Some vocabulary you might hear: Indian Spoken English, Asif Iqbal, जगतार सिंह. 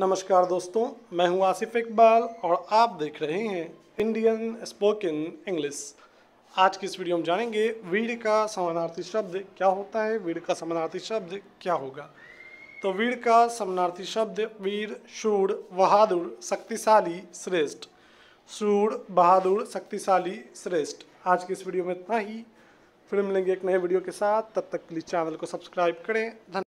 नमस्कार दोस्तों, मैं हूं आसिफ इकबाल और आप देख रहे हैं इंडियन स्पोकन इंग्लिश। आज की इस वीडियो में जानेंगे वीड का समानार्थी शब्द क्या होता है, वीड का समानार्थी शब्द क्या होगा। तो वीड का समानार्थी शब्द वीर, शूर, बहादुर, शक्तिशाली, श्रेष्ठ। शूर, बहादुर, शक्तिशाली, श्रेष्ठ। आज की इस वीडियो में इतना ही, फिर मिलेंगे एक नए वीडियो के साथ। तब तक के लिए चैनल को सब्सक्राइब करें। धन्यवाद।